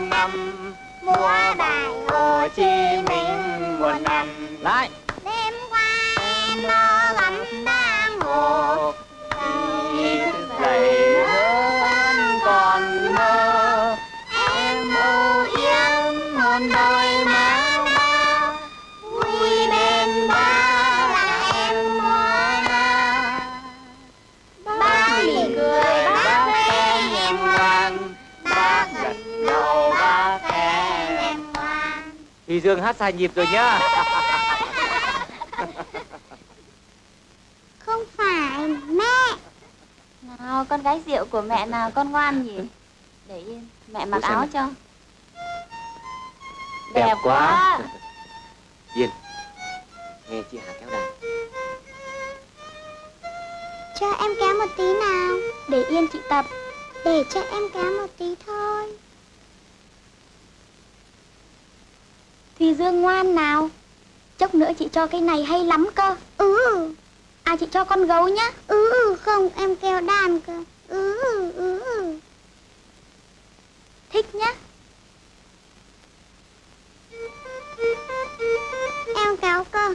mùa năm múa bài Hồ Chí Minh mùa năm. Lại đêm qua em mơ ngắm đang ngủ dậy hơn còn mơ, em ưu yếm một đôi má ba vui bên ba là em mơ na. Ba mỉm cười bác khen em ngoan, bác gật đầu bác khen em ngoan. Thủy Dương hát sai nhịp rồi nhá. Không phải mẹ. Nào con gái rượu của mẹ, nào con ngoan nhỉ. Để yên, mẹ mặc áo này cho. Đẹp quá. Yên, nghe chị Hà kéo đàn. Cho em kéo một tí nào. Để Yên chị tập. Để cho em kéo một tí thôi. Thùy Dương ngoan nào. Chốc nữa chị cho cái này hay lắm cơ. Ừ. À chị cho con gấu nhá. Ừ, không em kéo đàn cơ. Ừ. Thích nhá. Em kéo cơ.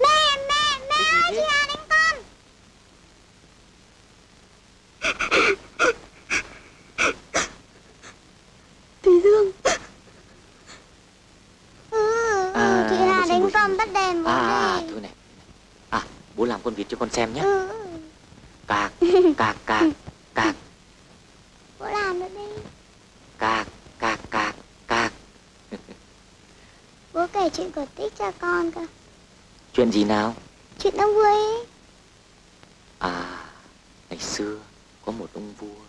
Mẹ ơi, chị Hà đánh con. Thùy Dương. Chị Hà đánh con bắt đèn bố đi. Thôi này. Bố làm con vịt cho con xem nhé. Cạc, cạc, cạc, cạc. Bố làm nữa đi. Cạc, cạc, cạc, cạc. Bố kể chuyện cổ tích cho con cơ. Chuyện gì nào? Chuyện ông vua ấy. À, ngày xưa có một ông vua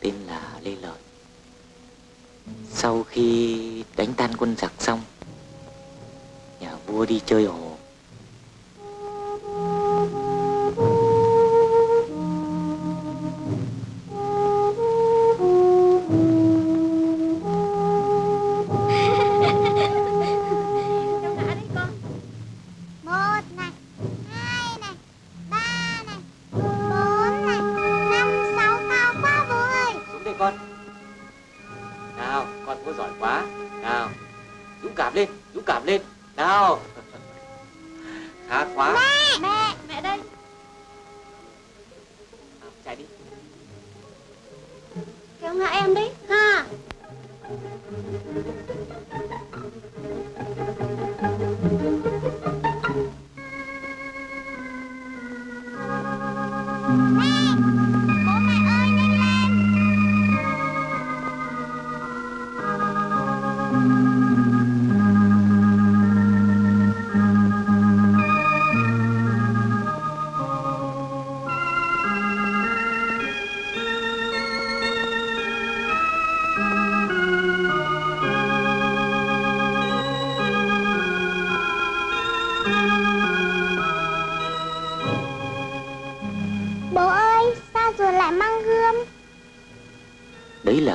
tên là Lê Lợi. Sau khi đánh tan quân giặc xong, nhà vua đi chơi hồ.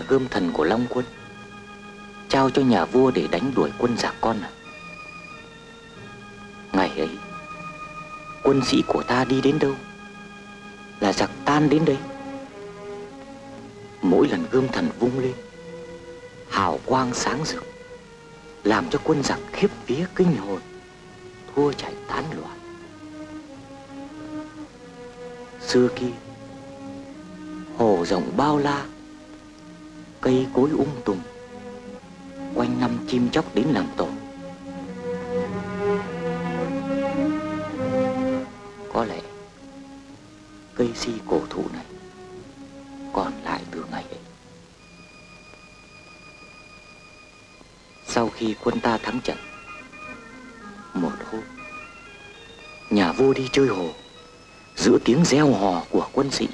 Gươm thần của Long Quân trao cho nhà vua để đánh đuổi quân giặc con à. Ngày ấy quân sĩ của ta đi đến đâu là giặc tan đến đấy. Mỗi lần gươm thần vung lên, hào quang sáng rực làm cho quân giặc khiếp vía kinh hồn, thua chạy tán loạn. Xưa kia hồ rộng bao la, cây cối um tùm, quanh năm chim chóc đến làm tổ. Có lẽ cây si cổ thụ này còn lại từ ngày ấy. Sau khi quân ta thắng trận, một hôm nhà vua đi chơi hồ, giữa tiếng reo hò của quân sĩ,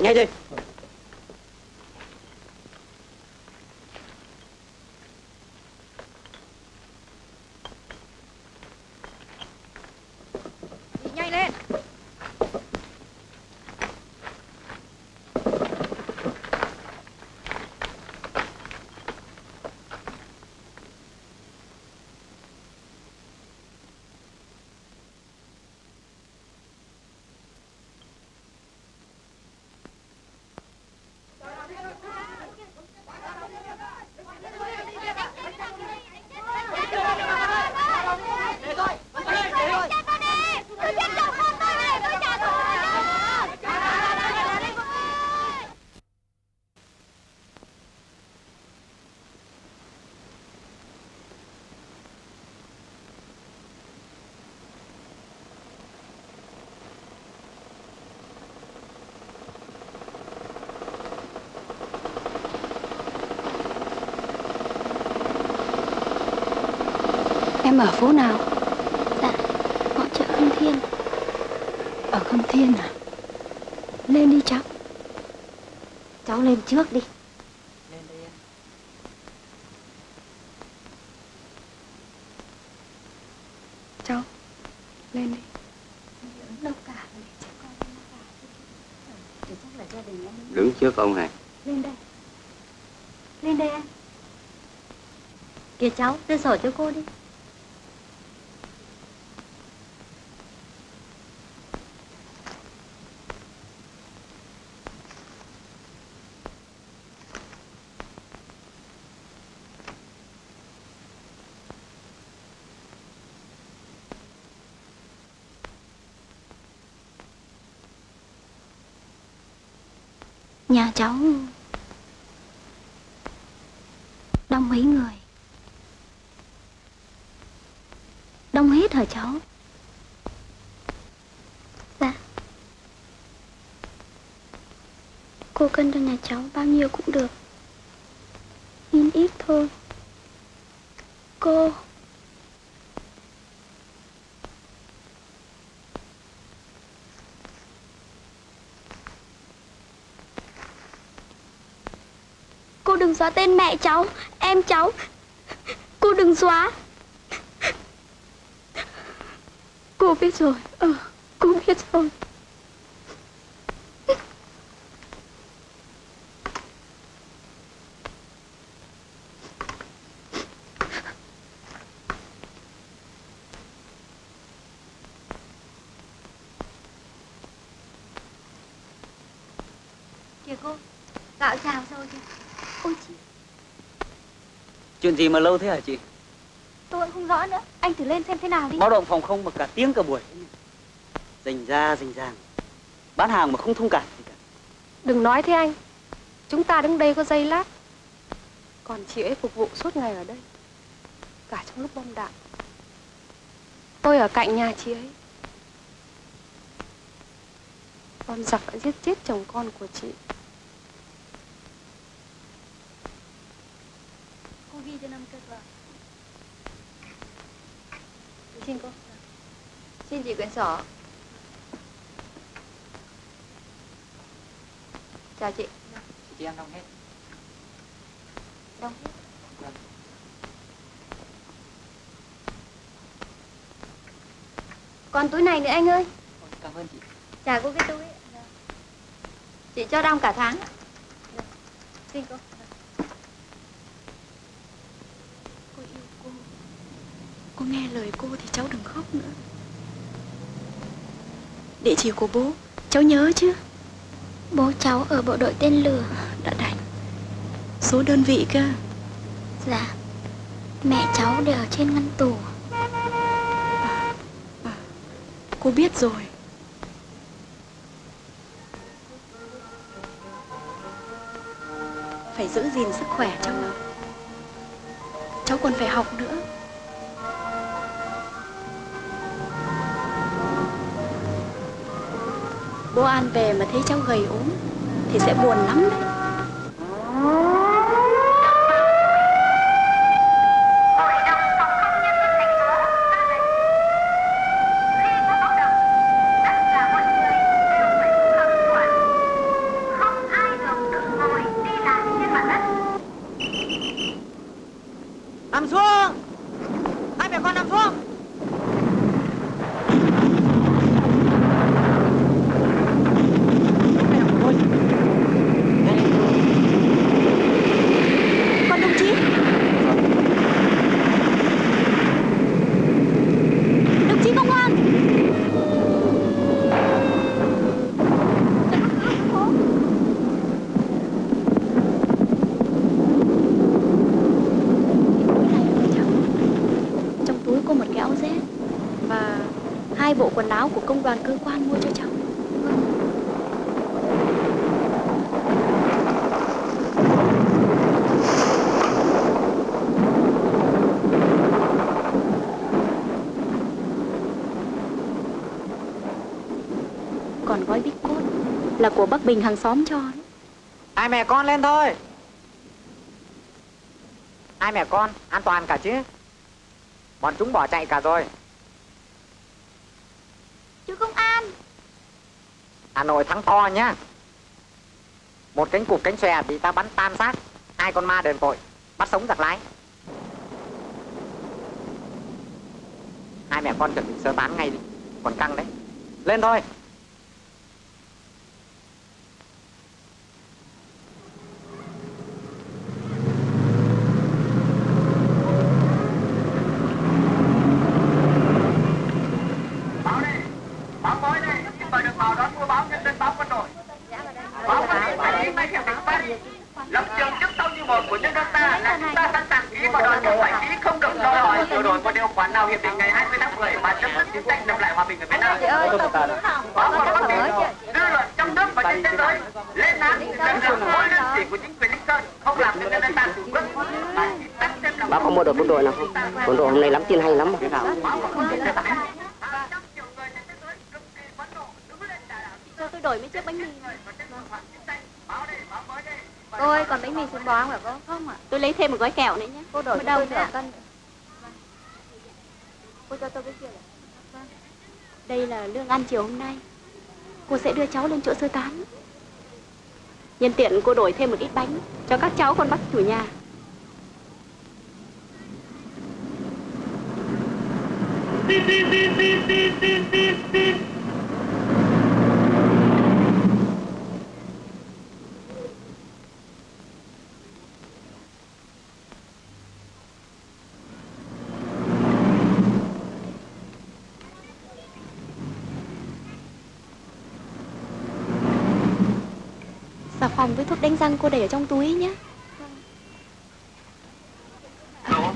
Nghe đi. Nhanh lên. Em ở phố nào? Dạ, ngõ chợ Khâm Thiên. Ở Khâm Thiên à? Lên đi cháu. Cháu lên trước đi. Lên đây em. Cháu, lên đi. Đâu cả. Đứng trước ông này. Lên đây. Lên đây em. Kìa cháu, đưa sổ cho cô đi. Nhà cháu đông mấy người? Đông hết hả cháu? Dạ. Cô cân cho nhà cháu bao nhiêu cũng được, nhưng ít thôi. Cô đừng xóa tên mẹ cháu, em cháu. Cô đừng xóa. Cô biết rồi. Cô biết rồi. Kìa cô, gạo xào rồi kìa. Ôi chị, chuyện gì mà lâu thế hả chị? Tôi cũng không rõ nữa. Anh thử lên xem thế nào đi. Báo động phòng không mà cả tiếng cả buổi. Rành ra rành ràng, bán hàng mà không thông cảm gì cả. Đừng nói thế anh. Chúng ta đứng đây có giây lát, còn chị ấy phục vụ suốt ngày ở đây, cả trong lúc bom đạn. Tôi ở cạnh nhà chị ấy. Bom giặc đã giết chết chồng con của chị. Xin cô. Xin chị quyển sổ. Chào chị. Chị ăn đông hết. Đông hết. Vâng. Còn túi này nữa anh ơi. Cảm ơn chị. Chào cô cái túi. Chị cho đông cả tháng. Xin cô. Cô nghe lời cô thì cháu đừng khóc nữa. Địa chỉ của bố cháu nhớ chứ? Bố cháu ở bộ đội tên lửa. Đã đành. Số đơn vị cơ. Dạ. Mẹ cháu để ở trên ngăn tủ. Cô biết rồi. Phải giữ gìn sức khỏe cháu ạ. Cháu còn phải học nữa. Bố An về mà thấy cháu gầy ốm thì sẽ buồn lắm đấy. Đoàn cơ quan mua cho cháu. Còn gói bít cốt là của bác Bình hàng xóm cho đấy. Ai mẹ con lên thôi. Ai mẹ con an toàn cả chứ? Bọn chúng bỏ chạy cả rồi. Hà Nội thắng to nhá. Một cánh cụt cánh xòe bị ta bắn tan xác. Hai con ma đền cội bắt sống giặc lái. Hai mẹ con chuẩn bị sơ tán ngay đi. Còn căng đấy. Lên thôi. Gói kẹo nữa nhé. Cô đổi đâu nửa cân. Cô cho tôi cái kia này. Vâng. Đây là lương ăn chiều hôm nay. Cô sẽ đưa cháu lên chỗ sơ tán. Nhân tiện cô đổi thêm một ít bánh cho các cháu con bác chủ nhà. Phòng với thuốc đánh răng cô để ở trong túi nhé. Alo,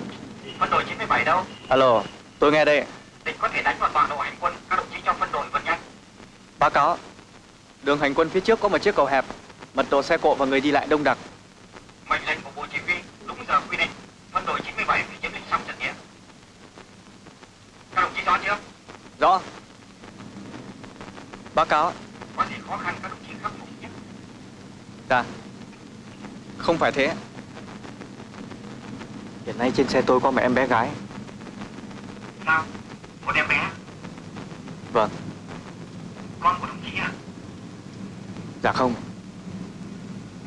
phân đội 97 đâu? Alo, tôi nghe đây. Địch có thể đánh vào toàn đội hành quân, các đồng chí cho phân đội vượt nhanh. Báo cáo, đường hành quân phía trước có một chiếc cầu hẹp, mật độ xe cộ và người đi lại đông đặc. Mệnh lệnh của bộ chỉ huy đúng giờ quy định, phân đội 97 phải chiếm lĩnh xong trận địa. Các đồng chí rõ chưa? Rõ. Báo cáo. Có gì khó khăn các đồng chí khắc phục? À, không phải thế. Hiện nay trên xe tôi có một em bé gái. Sao? Một em bé? Vâng. Con của đồng chí à? Dạ không.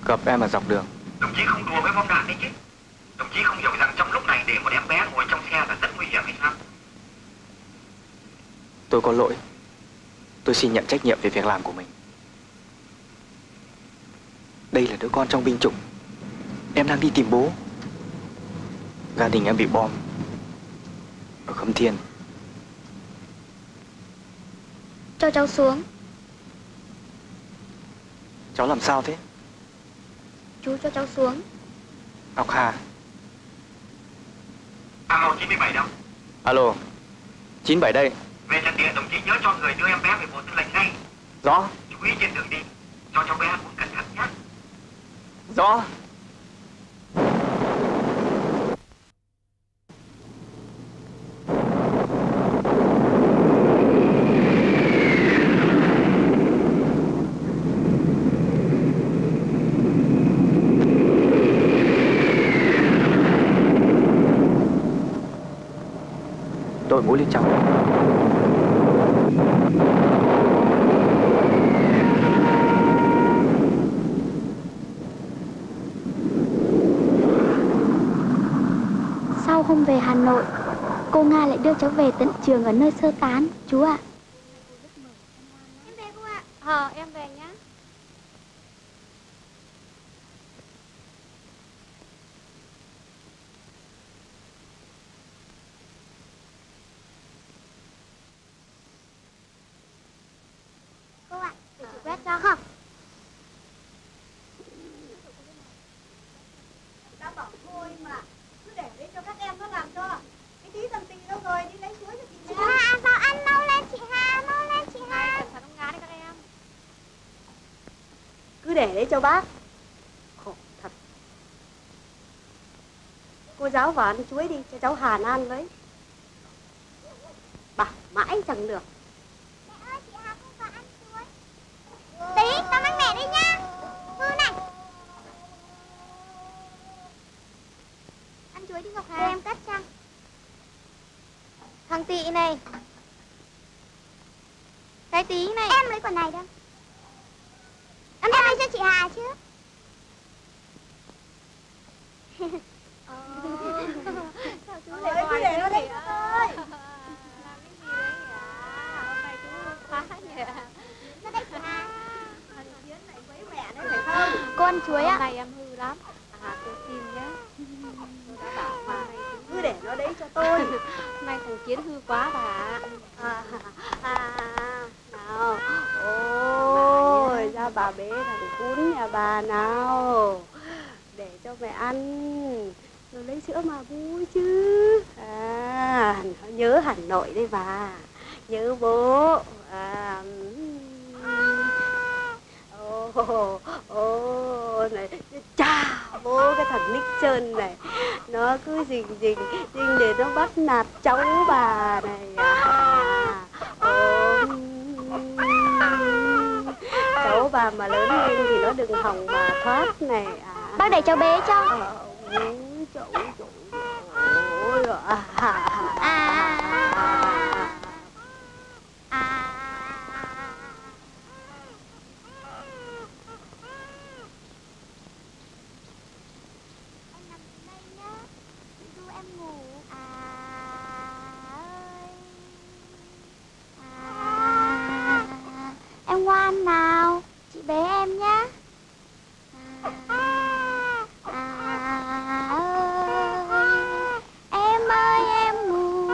Gặp em ở dọc đường. Đồng chí không đùa với bom đạn đấy chứ. Đồng chí không hiểu rằng trong lúc này để một em bé ngồi trong xe là rất nguy hiểm hay sao? Tôi có lỗi. Tôi xin nhận trách nhiệm về việc làm của mình. Đây là đứa con trong binh chủng. Em đang đi tìm bố. Gia đình em bị bom ở Khâm Thiên. Cho cháu xuống. Cháu làm sao thế? Chú cho cháu xuống. Ngọc Hà. Alo, 97 đâu? Alo, 97 đây. Về trận địa đồng chí nhớ cho người đưa em bé về bộ tư lệnh ngay. Rõ. Chú ý trên đường đi, cho cháu bé cũng cẩn thận nhé. Rõ. Đội ngũ lên trắng. Sao không về Hà Nội, cô Nga lại đưa cháu về tận trường ở nơi sơ tán, chú ạ. Em về cô ạ. Em về nhá. Để đấy cho bác. Khổ thật. Cô giáo vào ăn chuối đi, cho cháu Hà ăn với. Bảo mãi chẳng được. Mẹ ơi, chị Hà không vào ăn chuối. Tí, con ăn mẹ đi nha. Hư này. Ăn chuối đi Ngọc Hà. Để em cắt chăng. Thằng Tị này. Cái Tí này. Em lấy quần này đâu. Cho chị Hà chứ. Sao chú lại cứ để nó đấy cho tôi. Làm cái gì đấy hả? Mày chú quá nhỉ. Nó đây chị Hà. Thằng Yến lại quấy mẹ đấy phải không? Cô ăn chuối ạ. Hôm nay em hư lắm. À cô xin nhé. Tôi đã bảo mà cứ để nó đấy cho tôi. Hôm nay thằng Yến hư quá bà. Nào. Ôi, ra bà bế thằng cún nhà bà nào. Để cho mẹ ăn. Rồi lấy sữa mà vui chứ. À, nhớ Hà Nội đấy bà. Nhớ bố. À. Này, chà, bố cái thằng Nixon này. Nó cứ rình để nó bắt nạt cháu bà này. À. Cháu bà mà lớn lên thì nó đừng hỏng mà thoát này. À. Bác để cháu bé cho. Em ơi em ngủ.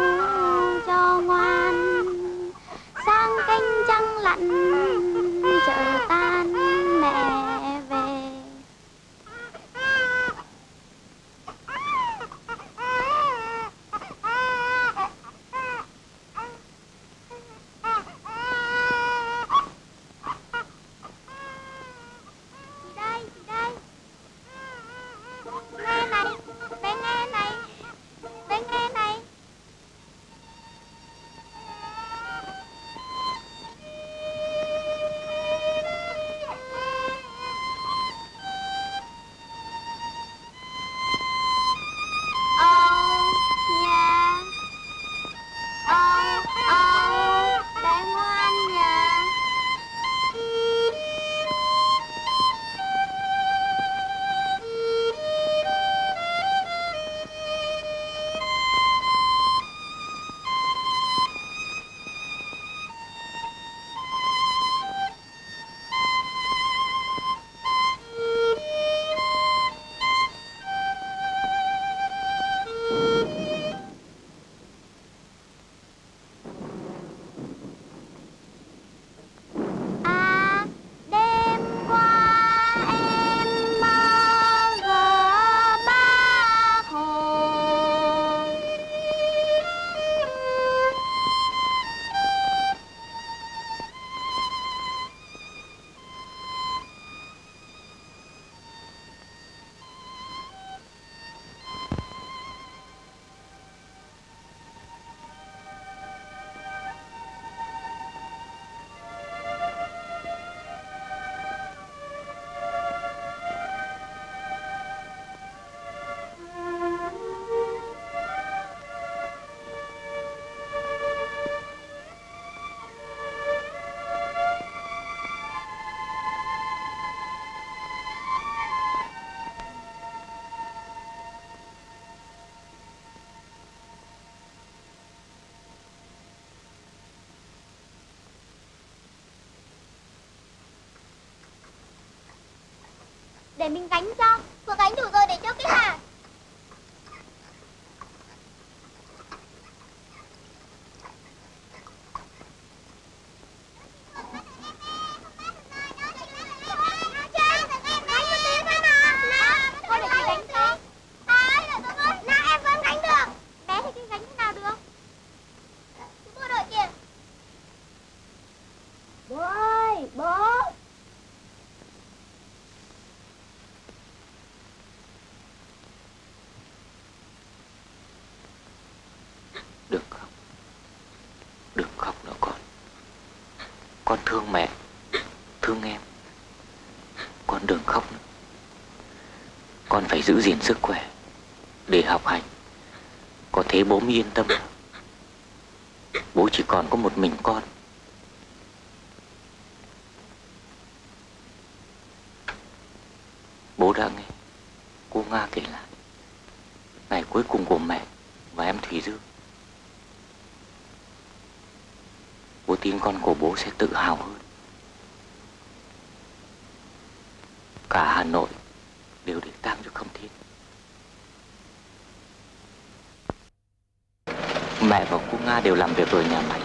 Để mình gánh cho. Vừa gánh đủ rồi để cho cái hạt. Con thương mẹ, thương em. Con đừng khóc nữa. Con phải giữ gìn sức khỏe để học hành. Có thế bố mới yên tâm. Bố chỉ còn có một mình con. Bố đã nghe cô Nga kể lại ngày cuối cùng của mẹ và em Thủy Dương. Bố tin con của bố sẽ tự hào hơn. Cả Hà Nội đều để tang cho Khâm Thiên. Mẹ và cô Nga đều làm việc ở nhà máy.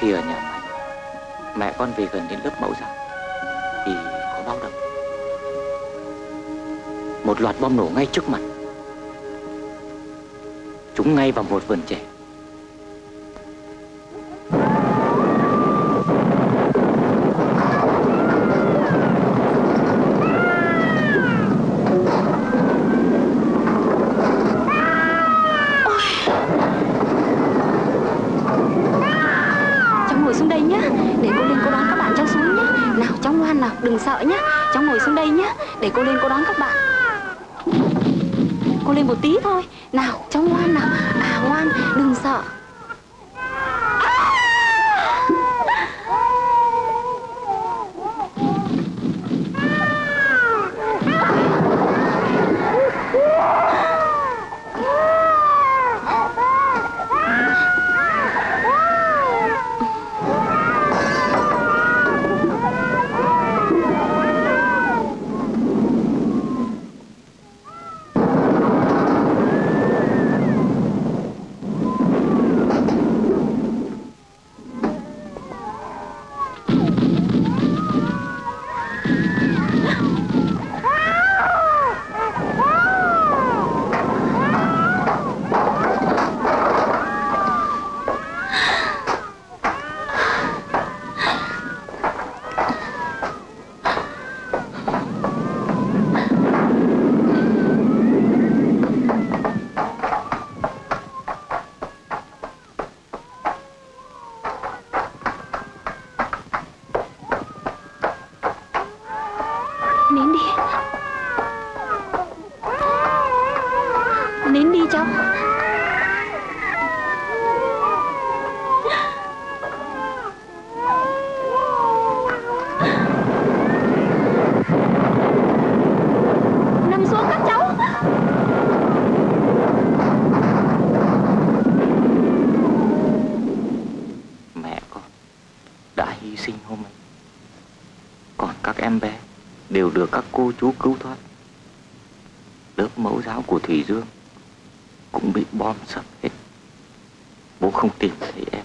Khi ở nhà máy, mẹ con về gần đến lớp mẫu giáo thì có báo động. Một loạt bom nổ ngay trước mặt. Trúng ngay vào một vườn trẻ. Đừng sợ nhé, cháu ngồi xuống đây nhé. Để cô lên cô đón các bạn. Cô lên một tí thôi. Nào, cháu ngoan nào. À ngoan, đừng sợ. Được các cô chú cứu thoát. Lớp mẫu giáo của Thủy Dương cũng bị bom sập hết. Bố không tìm thấy em.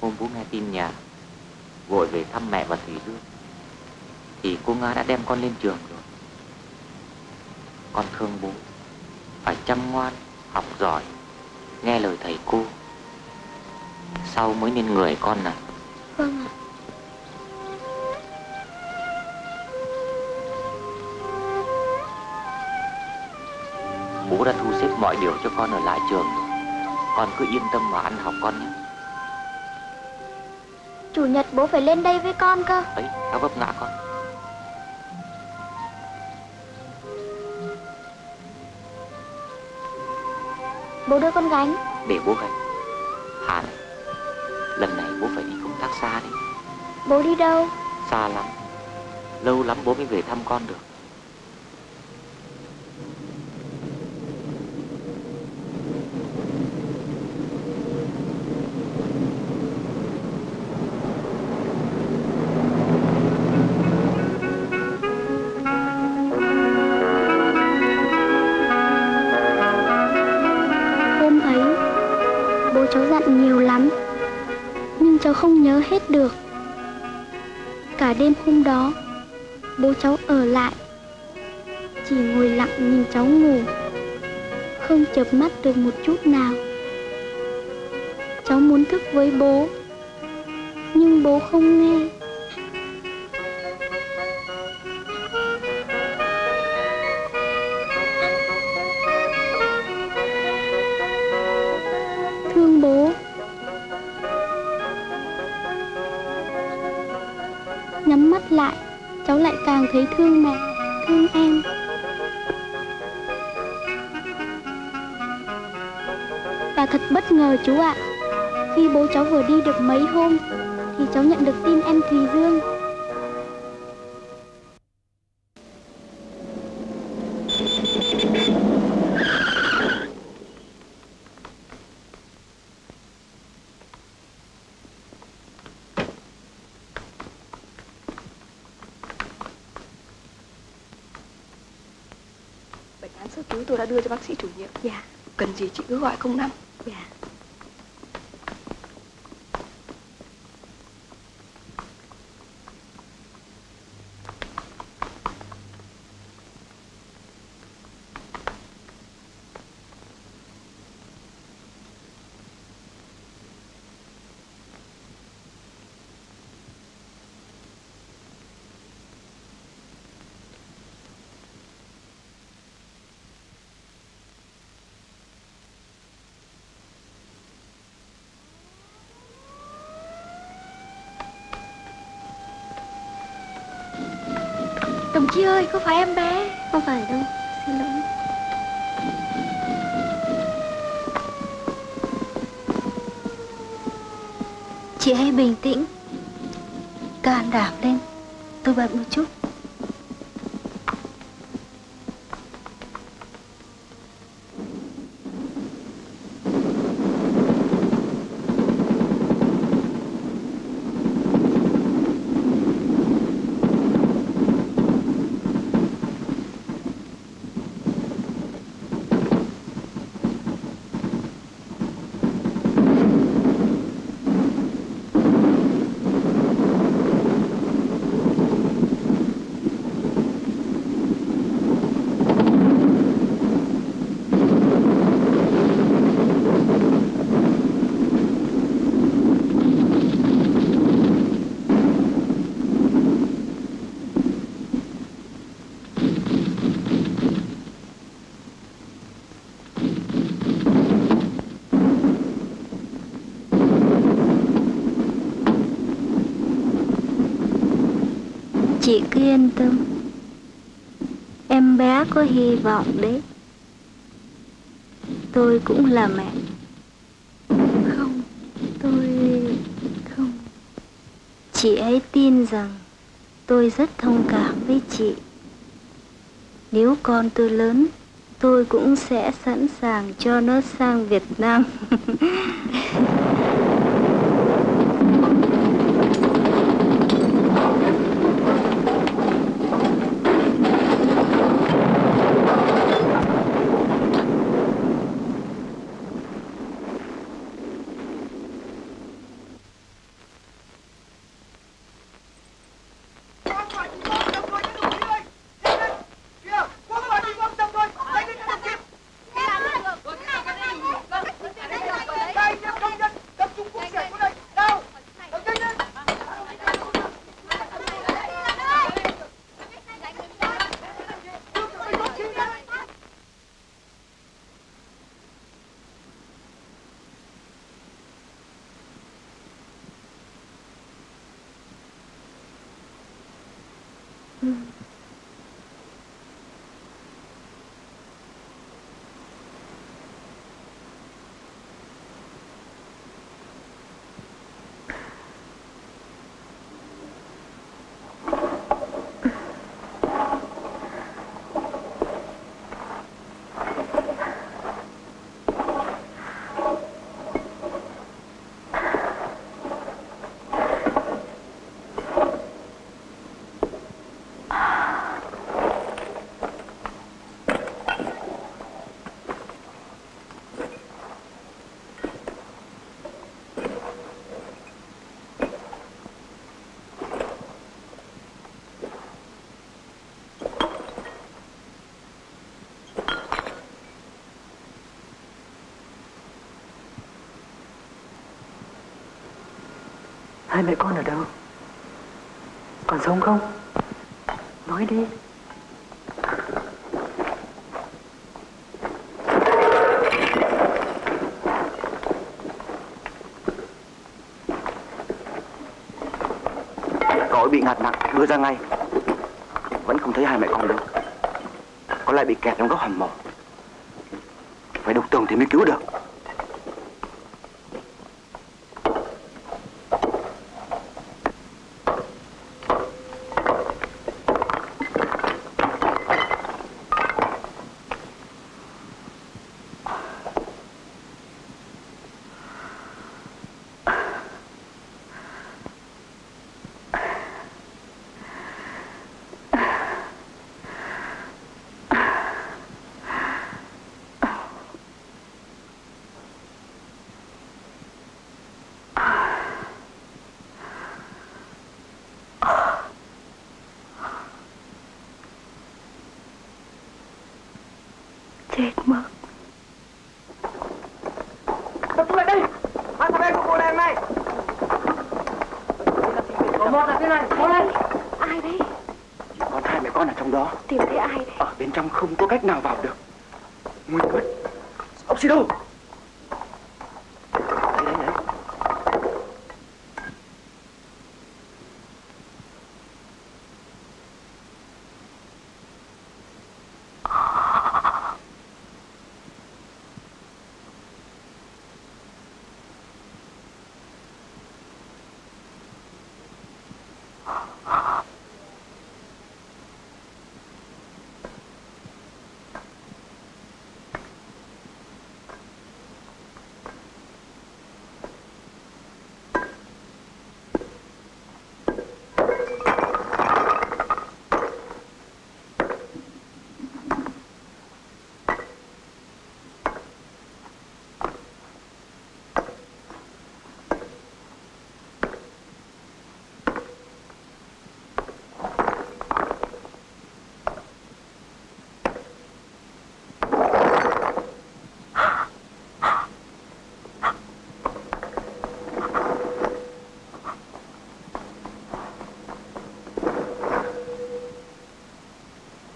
Hôm bố nghe tin nhà vội về thăm mẹ và Thủy Dương. Thì cô Nga đã đem con lên trường rồi. Con thương bố, phải chăm ngoan, học giỏi, nghe lời thầy cô, sau mới nên người con này. Vâng ạ. Bố đã thu xếp mọi điều cho con ở lại trường rồi. Con cứ yên tâm mà ăn học con nhé. Chủ nhật bố phải lên đây với con cơ. Ấy, tao vấp ngã con. Bố đưa con gánh. Để bố gánh. Hà này, lần này bố phải đi công tác xa đấy. Bố đi đâu? Xa lắm. Lâu lắm bố mới về thăm con được. Không nhớ hết được. Cả đêm hôm đó bố cháu ở lại, chỉ ngồi lặng nhìn cháu ngủ, không chợp mắt được một chút nào. Cháu muốn thức với bố, nhưng bố không nghe. Thương bố. Nhắm mắt lại, cháu lại càng thấy thương mẹ, thương em. Và thật bất ngờ chú ạ, khi bố cháu vừa đi được mấy hôm thì cháu nhận được tin em Thùy Dương. Tôi đã đưa cho bác sĩ chủ nhiệm. Dạ. Cần gì chị cứ gọi 05. Dạ. Chị ơi, có phải em bé? Không phải đâu, xin lỗi. Chị hãy bình tĩnh, can đảm lên. Tôi bận một chút. Chị cứ yên tâm, em bé có hy vọng đấy. Tôi cũng là mẹ. Không, tôi không. Chị ấy tin rằng tôi rất thông cảm với chị. Nếu con tôi lớn, tôi cũng sẽ sẵn sàng cho nó sang Việt Nam. Hai mẹ con ở đâu? Còn sống không? Nói đi. Cậu bị ngạt nặng, đưa ra ngay. Vẫn không thấy hai mẹ con đâu. Có lẽ bị kẹt trong góc hầm mộ. Phải đục tường thì mới cứu được. Chết mất. Tập trung lại đây. Mang thằng em của cô này này. Có một là thế này. Mau lên. Ai đấy? Chỉ còn hai mẹ con ở trong đó. Tìm thấy ai đấy? Ở bên trong không có cách nào vào được. Nguy mất. Ông Sĩ đâu?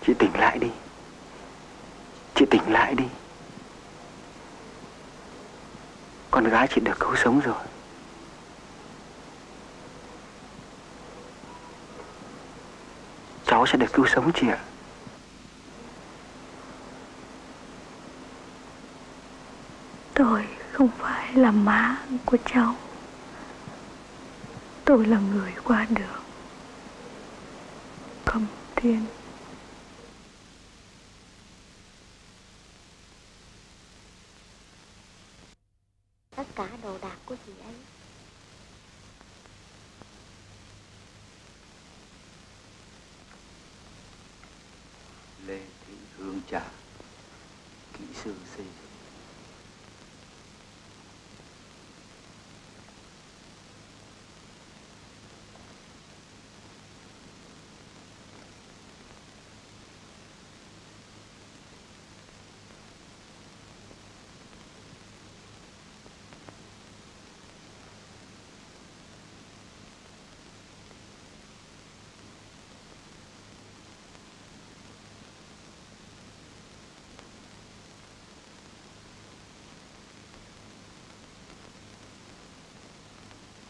Chị tỉnh lại đi. Chị tỉnh lại đi. Con gái chị được cứu sống rồi. Cháu sẽ được cứu sống chị ạ. Tôi không phải là má của cháu. Tôi là người qua đường. Khâm Thiên.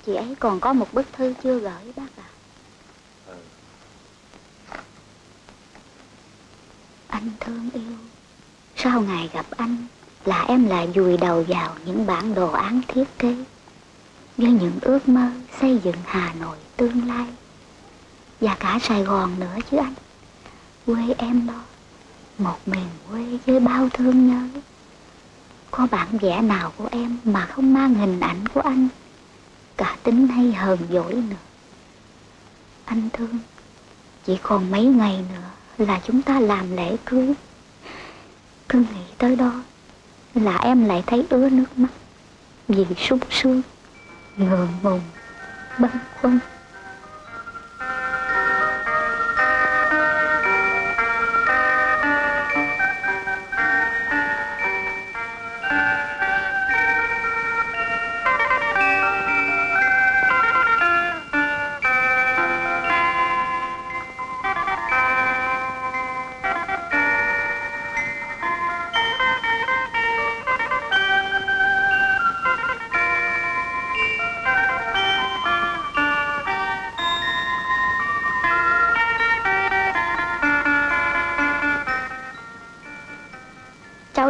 Chị ấy còn có một bức thư chưa gửi bác ạ. Sau ngày gặp anh là em lại vùi đầu vào những bản đồ án thiết kế, với những ước mơ xây dựng Hà Nội tương lai, và cả Sài Gòn nữa chứ anh. Quê em đó, một miền quê với bao thương nhớ. Có bản vẽ nào của em mà không mang hình ảnh của anh, cả tính hay hờn dỗi nữa. Anh thương, chỉ còn mấy ngày nữa là chúng ta làm lễ cưới. Cứ nghĩ tới đó là em lại thấy ứa nước mắt, vì sung sướng, ngượng ngùng, băn khoăn.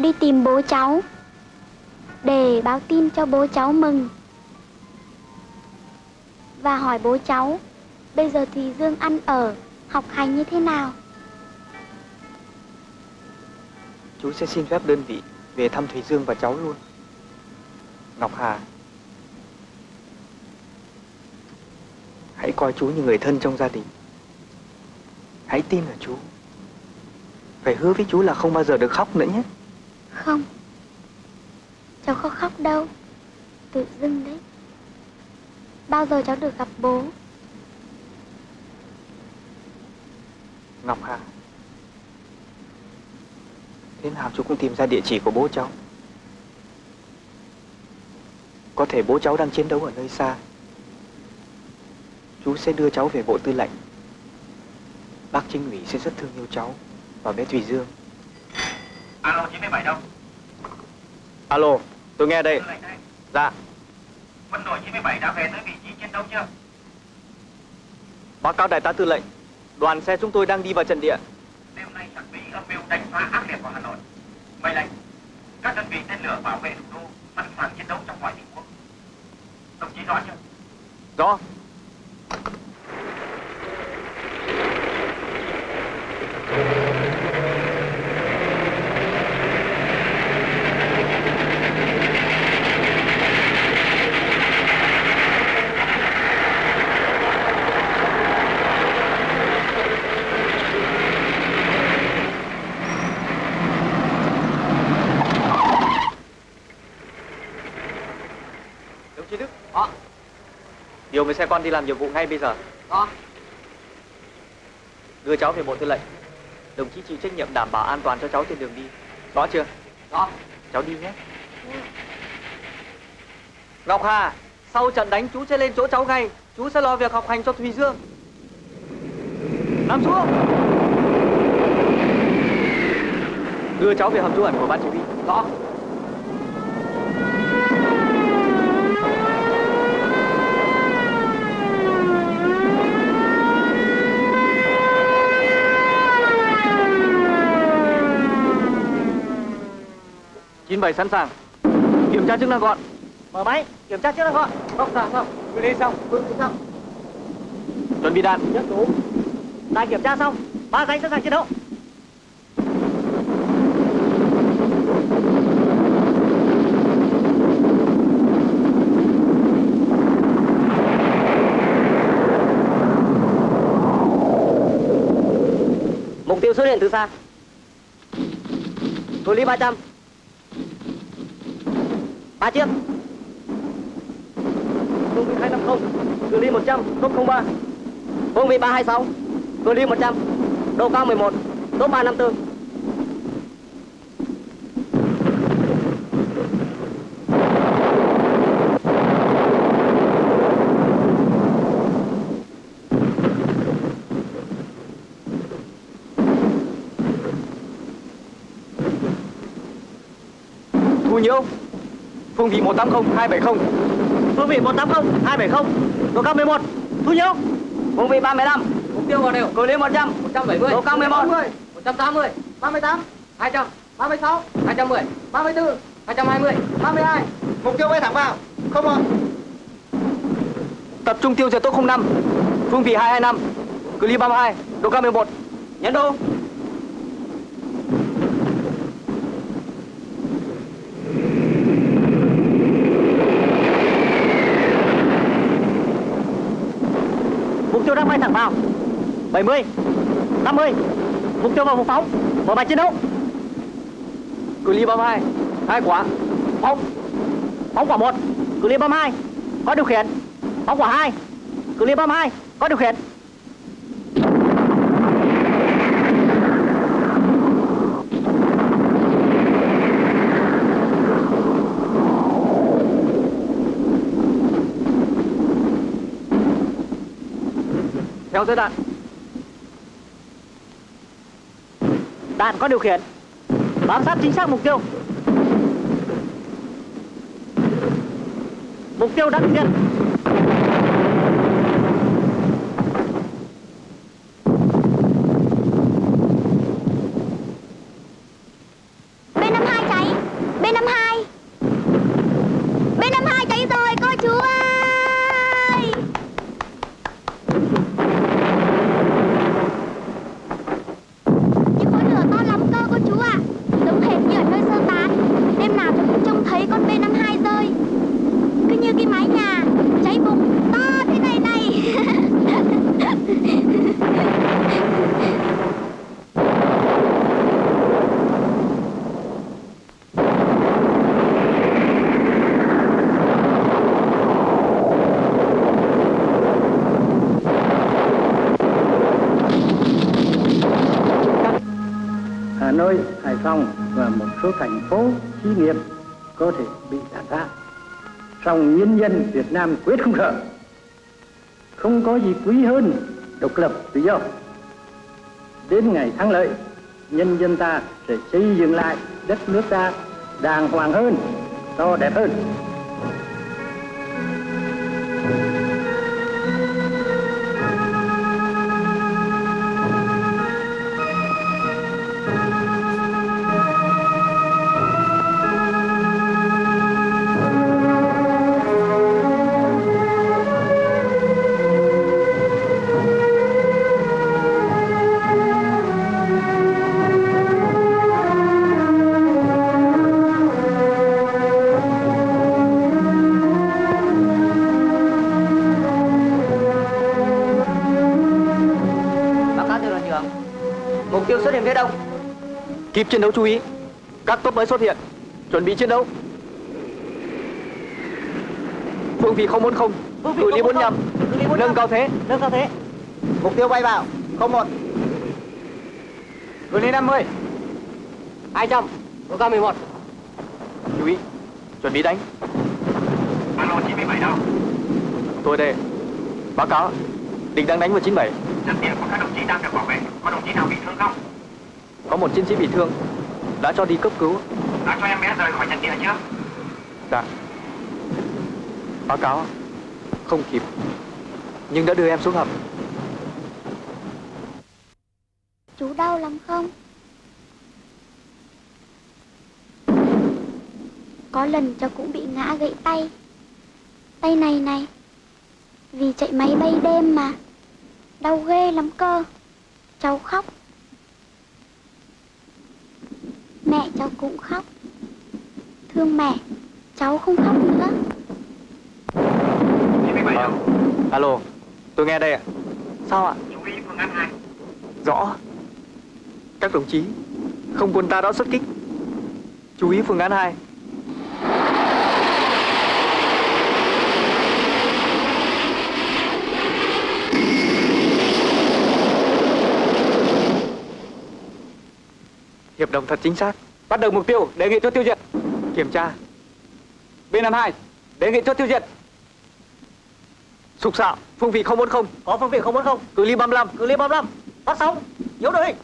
Đi tìm bố cháu để báo tin cho bố cháu mừng, và hỏi bố cháu bây giờ Thùy Dương ăn ở, học hành như thế nào. Chú sẽ xin phép đơn vị về thăm Thùy Dương và cháu luôn, Ngọc Hà. Hãy coi chú như người thân trong gia đình. Hãy tin ở chú. Phải hứa với chú là không bao giờ được khóc nữa nhé. Không, cháu không khóc đâu, tự dưng đấy. Bao giờ cháu được gặp bố? Ngọc Hà, thế nào chú cũng tìm ra địa chỉ của bố cháu. Có thể bố cháu đang chiến đấu ở nơi xa. Chú sẽ đưa cháu về bộ tư lệnh. Bác chính ủy sẽ rất thương yêu cháu và bé Thùy Dương. Alo, 97 đâu? Alo, tôi nghe đây. Dạ. Quân đội 97 đã về tới vị trí chiến đấu chưa? Báo cáo đại tá tư lệnh, đoàn xe chúng tôi đang đi vào trận địa. Đêm nay giặc Mỹ âm mưu đánh phá ác liệt vào Hà Nội. Mệnh lệnh các đơn vị tên lửa bảo vệ thủ đô, sẵn sàng chiến đấu trong mọi tình huống. Đồng chí rõ chưa? Rõ. Điều với xe con đi làm nhiệm vụ ngay bây giờ. Đó. Đưa cháu về bộ tư lệnh. Đồng chí chịu trách nhiệm đảm bảo an toàn cho cháu trên đường đi. Rõ chưa? Đó. Cháu đi nhé. Ừ. Ngọc Hà, sau trận đánh chú sẽ lên chỗ cháu ngay. Chú sẽ lo việc học hành cho Thùy Dương. Nằm xuống. Đưa cháu về hầm trú ẩn của ban chỉ huy. Rõ. Bảy sẵn sàng. Kiểm tra chức năng gọn. Mở máy, kiểm tra chức năng gọn. Không, sao? Cứ đi xong, cứ đi xong. Chuẩn bị đạn. Nhất đủ. Đạn kiểm tra xong, 3 danh sẵn sàng chiến đấu. Mục tiêu xuất hiện từ xa. Cự ly 300. 3 chiếc. Công vị 250, cự ly 100, tốc 03. Công vị 326, cự ly 100, độ cao 11, tốc 354. Thu nhiêu. Phương vị 180, 270. Phương vị 180, 270. Độ cao 11. Thu nhiêu. Phương vị 35. Mục tiêu vào đều. Cự ly 100, 170. Độ cao 11. 180, 180. 38, 200. 36, 210, 34, 220, 32. Mục tiêu bay thẳng vào, không ạ. Tập trung tiêu diệt tốt 05, phương vị 225, cự ly 32, độ cao 11. Nhấn đô. Mục tiêu đang bay thẳng vào. 70, 50. Mục tiêu vào vùng phóng, mở bài chiến đấu. Cự ly 32, 2 quả. Phóng. Phóng quả 1, cự ly 32, có điều khiển. Phóng quả 2, cự ly 32, có điều khiển. Theo dõi đạn. Đạn có điều khiển. Bám sát chính xác mục tiêu. Mục tiêu đã định diện. B-52 cháy. B-52. B-52 cháy rồi cô chú ơi. Những khối lửa to lắm cơ cô chú ạ. Giống hệt như ở nơi sơ tán. Đêm nào tôi cũng trông thấy con B-52 rơi. Cứ như cái mái nhà cháy bùng to thế này này. Hà Nội, Hải Phòng và một số thành phố thí nghiệm có thể bị đàn áp. Song nhân dân Việt Nam quyết không sợ. Không có gì quý hơn độc lập tự do. Đến ngày thắng lợi, nhân dân ta sẽ xây dựng lại đất nước ta đàng hoàng hơn, to đẹp hơn. Kịp chiến đấu chú ý, các tốp mới xuất hiện, chuẩn bị chiến đấu. Phương vị 040, cự ly 45, nâng cao thế. Mục tiêu bay vào, 01. Cự ly 50, 200, độ cao 11. Chú ý, chuẩn bị đánh. Alo 97 đâu? Tôi đây. Báo cáo, địch đang đánh vào 97. Rất tiếc có các đồng chí đang được bảo vệ, có đồng chí nào bị thương không? Có một chiến sĩ bị thương, đã cho đi cấp cứu. Đã cho em bé rời khỏi trận địa chưa? Dạ. Báo cáo, không kịp, nhưng đã đưa em xuống hầm. Chú đau lắm không? Có lần cháu cũng bị ngã gãy tay. Tay này này, vì chạy máy bay đêm mà. Đau ghê lắm cơ, cháu khóc. Mẹ cháu cũng khóc. Thương mẹ, cháu không khóc nữa. Alo, tôi nghe đây ạ. Sao ạ? Chú ý phương án 2. Rõ. Các đồng chí, không quân ta đã xuất kích. Chú ý phương án 2. Hiệp đồng thật chính xác. Bắt đầu mục tiêu, đề nghị chốt tiêu diệt. Kiểm tra. B-52, đề nghị chốt tiêu diệt. Sục sạo, phương vị 040. Có phương vị 040. Cự ly 35, Bắt sóng, yếu đội hình.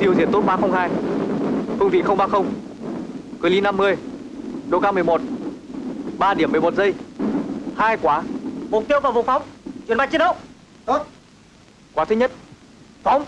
Tiêu diệt tốt 302. Phương vị 030. Cự ly 50. Độ cao 11. 3 điểm 11 giây. 2 quả. Mục tiêu vào vùng phóng. Chuyển bạch chiến đấu. Tốt. Quả thứ nhất. Phóng.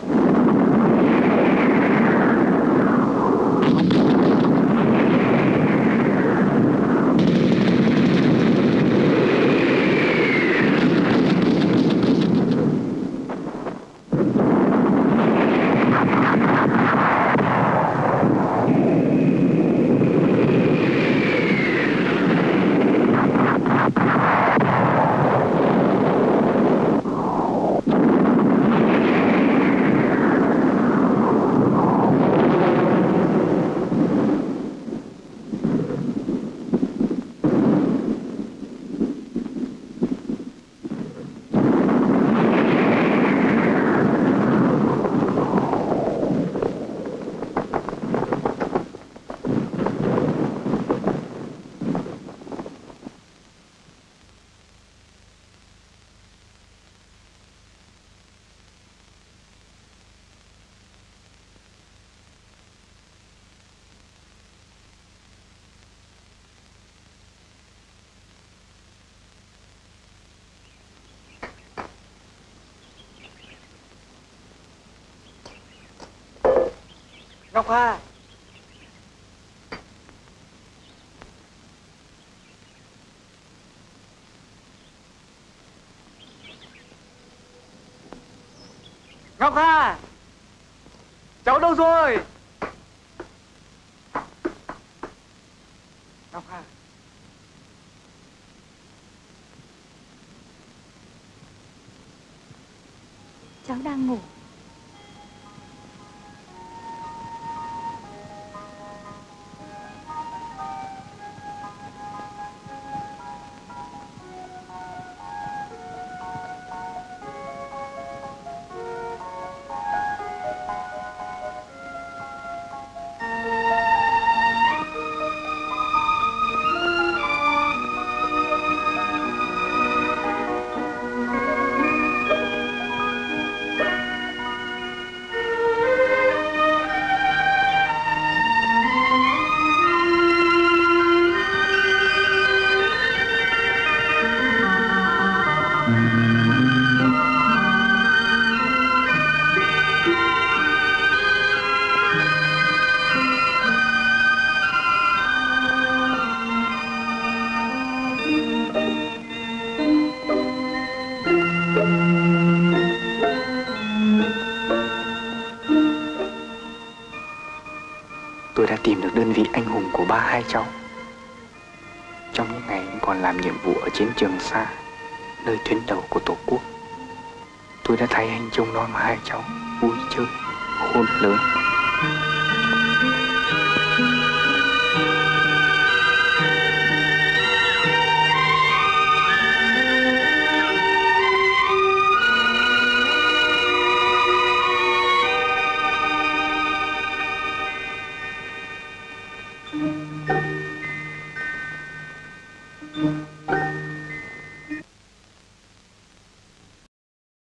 Ngọc Hà. Ngọc Hà, cháu đâu rồi? Ngọc Hà. Cháu đang ngủ. Tìm được đơn vị anh hùng của ba hai cháu. Trong những ngày anh còn làm nhiệm vụ ở chiến trường xa, nơi tuyến đầu của Tổ quốc, tôi đã thay anh trông nom hai cháu vui chơi khôn lớn.